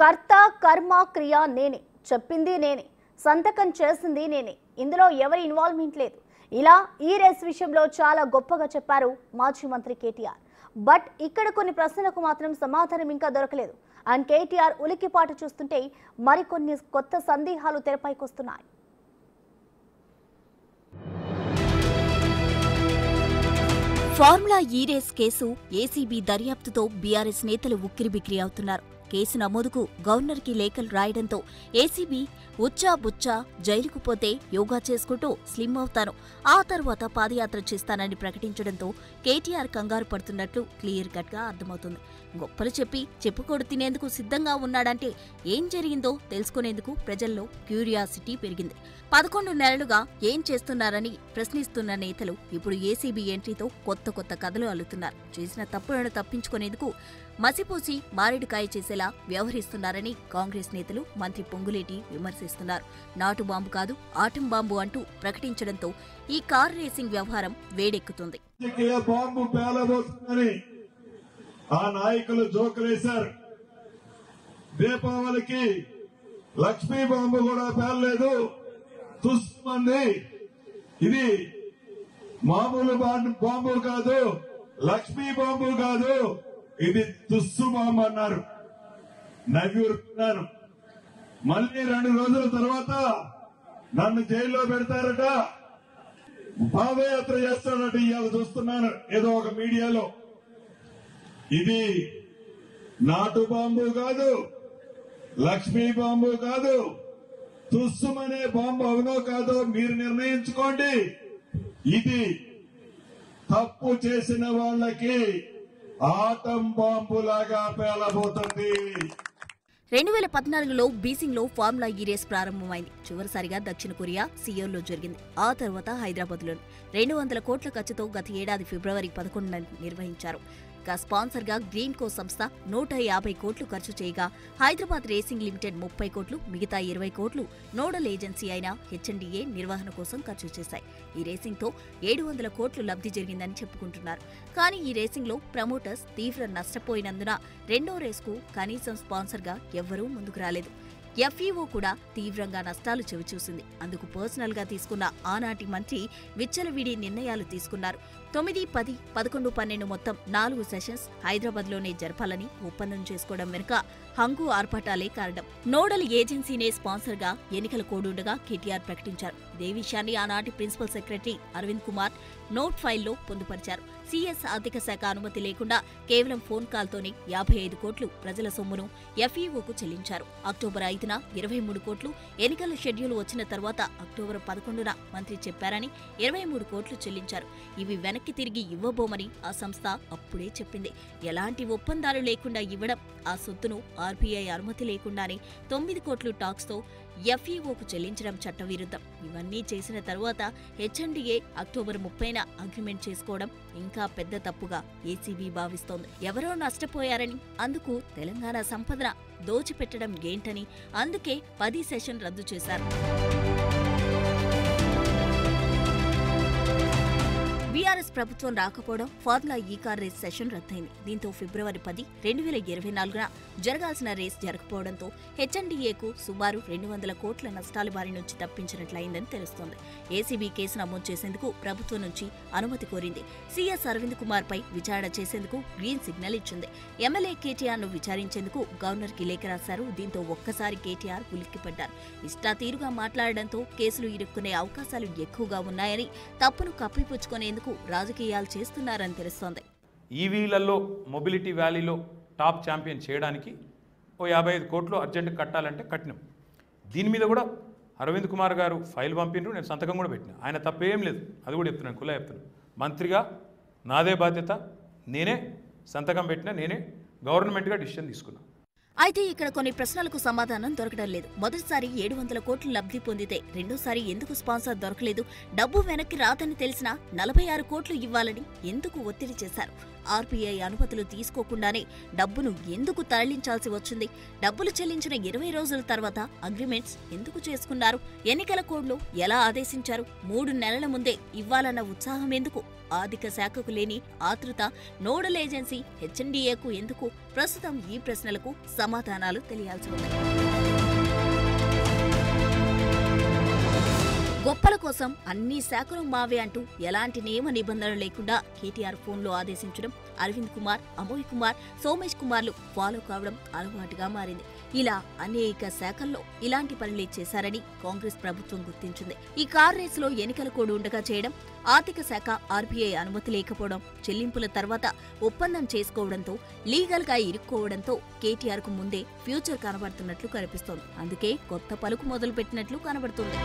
కర్త, కర్మ, క్రియ నేనే, చెప్పింది నేనే, సంతకం చేసింది నేనే, ఇందులో ఎవరి ఇన్వాల్వ్‌మెంట్ లేదు। ఇలా ఈ రేస్ విషయంలో చాలా గొప్పగా చెప్పారు మాజీ మంత్రి కేటీఆర్। బట్ ఇక్కడ కొన్ని ప్రశ్నలకు మాత్రం సమాధానం ఇంకా దొరకలేదు। అండ్ కేటీఆర్ ఉలికిపాటు చూస్తుంటే మరికొన్ని కొత్త సందేహాలు తెరపైకి వస్తున్నాయి। Formula E race case ACB దర్యాప్తుతో బీఆర్ఎస్ నేతలు ఉక్కిరిబిక్కిరి అవుతున్నారు। కేసు నమోదుకు గవర్నర్ కి లేఖలు రాయడంతో ఏసీబీ ఉచ్చా బుచ్చా జైలుకు పోతే యోగా చేసుకుంటూ స్లిమ్ అవుతాను, ఆ తర్వాత పాదయాత్ర చేస్తానని ప్రకటించడంతో కేటీఆర్ కంగారు పడుతున్నట్లు క్లియర్ కట్ గా అర్థమవుతుంది। గొప్పలు చెప్పి చెప్పుకోడు తినేందుకు సిద్ధంగా ఉన్నాడంటే ఏం జరిగిందో తెలుసుకునేందుకు ప్రజల్లో క్యూరియాసిటీ పెరిగింది। 11 నెలలుగా ఏం చేస్తున్నారని ప్రశ్నిస్తున్న నేతలు ఇప్పుడు ఏసీబీ ఎంట్రీతో కొత్త కొత్త కథలు అల్లుతున్నారు। చేసిన తప్పులను తప్పించుకునేందుకు మసిపూసి మారేడుకాయ చేసేలా వ్యవహరిస్తున్నారని కాంగ్రెస్ నేతలు మంత్రి పొంగులేటి విమర్శిస్తున్నారు। నాటు బాంబు కాదు ఆటం బాంబు అంటూ ప్రకటించడంతో ఈ కార్ రేసింగ్ వ్యవహారం వేడెక్కుతుంది। దీపావళికి లక్ష్మీ బాంబు కూడా పేలలేదు, తుస్మంది ఇది మామూలు బాంబు కాదు, లక్ష్మీ బాంబు కాదు, ఇది తుస్సు బాంబు అన్నారు, నవ్వి ఊరుకున్నారు। మళ్ళీ 2 రోజుల తర్వాత నన్ను జైల్లో పెడతారట, పాదయాత్ర చేస్తాడట, ఇవాళ చూస్తున్నాను ఏదో ఒక మీడియాలో। ఇది నాటు బాంబు కాదు, లక్ష్మీ బాంబు కాదు, తుస్సు అనే బాంబు అవునో కాదో మీరు నిర్ణయించుకోండి। ఇది తప్పు చేసిన వాళ్ళకి ఆటం బాంబు లాగా పేలబోతుంది। 2014లో బీజింగ్లో ఫార్ములా ఈ రేస్ ప్రారంభమైంది। చివరిసారిగా దక్షిణ కొరియా సియోల్లో జరిగింది, ఆ తర్వాత హైదరాబాద్లో 200 కోట్ల ఖర్చుతో గత ఏడాది ఫిబ్రవరి 11న నిర్వహించారు। స్పాన్సర్ గా గ్రీన్ కో సంస్థ 150 కోట్లు ఖర్చు చేయగా హైదరాబాద్ రేసింగ్ లిమిటెడ్ 30 కోట్లు, మిగతా 20 కోట్లు నోడల్ ఏజెన్సీ అయిన హెచ్ఎన్డీఏ నిర్వహణ కోసం ఖర్చు చేశాయి। ఈ రేసింగ్ తో 700 కోట్లు లబ్ధి జరిగిందని చెప్పుకుంటున్నారు। కానీ ఈ రేసింగ్ లో ప్రమోటర్స్ తీవ్ర నష్టపోయినందున రెండో రేస్ కు కనీసం స్పాన్సర్ గా ఎవ్వరూ ముందుకు రాలేదు। ఎఫ్ఈఓ కూడా తీవ్రంగా నష్టాలు చవిచూసింది। అందుకు పర్సనల్ గా తీసుకున్న ఆనాటి మంత్రి విచ్చలవిడి నిర్ణయాలు తీసుకున్నారు। 9, 10, 11, 12 మొత్తం 4 సెషన్స్ హైదరాబాద్లోనే జరపాలని ఒప్పందం చేసుకోవడం వెనుక హంగు ఆర్భాటాలే కారణం। నోడల్ ఏజెన్సీనే స్పాన్సర్ గా ఎన్నికల కోడుండగా కేటీఆర్ ప్రకటించారు। ఇదే విషయాన్ని ఆనాటి principal secretary Arvind Kumar note ఫైల్లో పొందుపరిచారు। సీఎస్ ఆర్థిక శాఖ అనుమతి లేకుండా కేవలం ఫోన్ కాల్తోనే 55 కోట్లు ప్రజల సొమ్మును ఎఫ్ఈఓకు చెల్లించారు। అక్టోబర్ 5న 23 కోట్లు, ఎన్నికల షెడ్యూల్ వచ్చిన తర్వాత అక్టోబర్ 11న మంత్రి చెప్పారని 23 కోట్లు చెల్లించారు। ఇవి వెనక్కి తిరిగి ఇవ్వబోమని ఆ సంస్థ అప్పుడే చెప్పింది। ఎలాంటి ఒప్పందాలు లేకుండా ఇవ్వడం, ఆ సొత్తును ఆర్బీఐ అనుమతి లేకుండానే 9 కోట్లు టాక్స్తో ఎఫ్ఈఓకు చెల్లించడం చట్టవిరుద్ధం। ఇవన్నీ చేసిన తర్వాత హెచ్ఎన్డీఏ అక్టోబర్ 30న అగ్రిమెంట్ చేసుకోవడం ఇంకా పెద్ద తప్పుగా ఏసీబీ భావిస్తోంది। ఎవరో నష్టపోయారని, అందుకు తెలంగాణ సంపదన దోచిపెట్టడం ఏంటని అందుకే 10 సెషన్ రద్దు చేశారు। బీఆర్ఎస్ ప్రభుత్వం రాకపోవడం ఫార్ములా ఈ కార్ రేస్ సెషన్ రద్దయింది। దీంతో ఫిబ్రవరి 10, 2024న జరగాల్సిన రేస్ జరగకపోవడంతో హెచ్ఎన్డీఏకు సుమారు 200 కోట్ల నష్టాల బారి నుంచి తప్పించినట్లయిందని తెలుస్తోంది। ఏసీబీ కేసు నమోదు చేసేందుకు ప్రభుత్వం నుంచి అనుమతి కోరింది। సీఎస్ అరవింద్ కుమార్ పై విచారణ చేసేందుకు గ్రీన్ సిగ్నల్ ఇచ్చింది। ఎమ్మెల్యే కేటీఆర్ను విచారించేందుకు గవర్నర్ కి లేఖ రాశారు। దీంతో ఒక్కసారి కేటీఆర్ ఉలిక్కిపడ్డారు। ఇష్టాతీరుగా మాట్లాడడంతో కేసులు ఇరుక్కునే అవకాశాలు ఎక్కువగా ఉన్నాయని, తప్పును కప్పిపుచ్చుకునేందుకు రాజకీయాలు చేస్తున్నారని తెలుస్తోంది। ఈవీలలో మొబిలిటీ వ్యాలీలో టాప్ ఛాంపియన్ చేయడానికి ఓ 55 కోట్లు అర్జెంట్ కట్టాలంటే కట్టినాం। దీని మీద కూడా అరవింద్ కుమార్ గారు ఫైల్ పంపిండ్రు, నేను సంతకం కూడా పెట్టినా, ఆయన తప్పేం లేదు, అది కూడా చెప్తున్నాను, కులా చెప్తున్నాను। మంత్రిగా నాదే బాధ్యత, నేనే సంతకం పెట్టినా, నేనే గవర్నమెంట్గా డిసిషన్ తీసుకున్నా। అయితే ఇక్కడ కొన్ని ప్రశ్నలకు సమాధానం దొరకడం లేదు। మొదటిసారి 700 కోట్లు లబ్ధి పొందితే రెండోసారి ఎందుకు స్పాన్సర్ దొరకలేదు? డబ్బు వెనక్కి రాదని తెలిసినా 46 కోట్లు ఇవ్వాలని ఎందుకు ఒత్తిడి చేశారు? ఆర్బీఐ అనుమతులు తీసుకోకుండానే డబ్బును ఎందుకు తరలించాల్సి వచ్చింది? డబ్బులు చెల్లించిన 20 రోజుల తర్వాత అగ్రిమెంట్స్ ఎందుకు చేసుకున్నారు? ఎన్నికల కోడ్లో ఎలా ఆదేశించారు? 3 నెలల ముందే ఇవ్వాలన్న ఉత్సాహం ఎందుకు? ఆర్థిక శాఖకు లేని ఆత్రుత నోడల్ ఏజెన్సీ హెచ్ఎన్డీఏకు ఎందుకు? ప్రస్తుతం ఈ ప్రశ్నలకు సమాధానాలు తెలియాల్సి ఉంది. గొప్పల కోసం అన్ని శాఖలు మావే అంటూ ఎలాంటి నియమ నిబంధనలు లేకుండా కేటీఆర్ ఫోన్లో ఆదేశించడం, అరవింద్ కుమార్, అమోయ్ కుమార్, సోమేష్ కుమార్లు ఫాలో కావడం అలవాటుగా మారింది. ఇలా అనేక శాఖల్లో ఇలాంటి పనులే చేశారని కాంగ్రెస్ ప్రభుత్వం గుర్తించింది. ఈ కార్ రేసులో ఎన్నికల కోడ్ ఉండగా చేయడం, ఆర్థిక శాఖ ఆర్బీఐ అనుమతి లేకపోవడం, చెల్లింపుల తర్వాత ఒప్పందం చేసుకోవడంతో లీగల్గా ఇరుక్కోవడంతో కేటీఆర్కు ముందే ఫ్యూచర్ కనబడుతున్నట్లు కనిపిస్తోంది. అందుకే కొత్త పలుకు మొదలుపెట్టినట్లు కనబడుతోంది.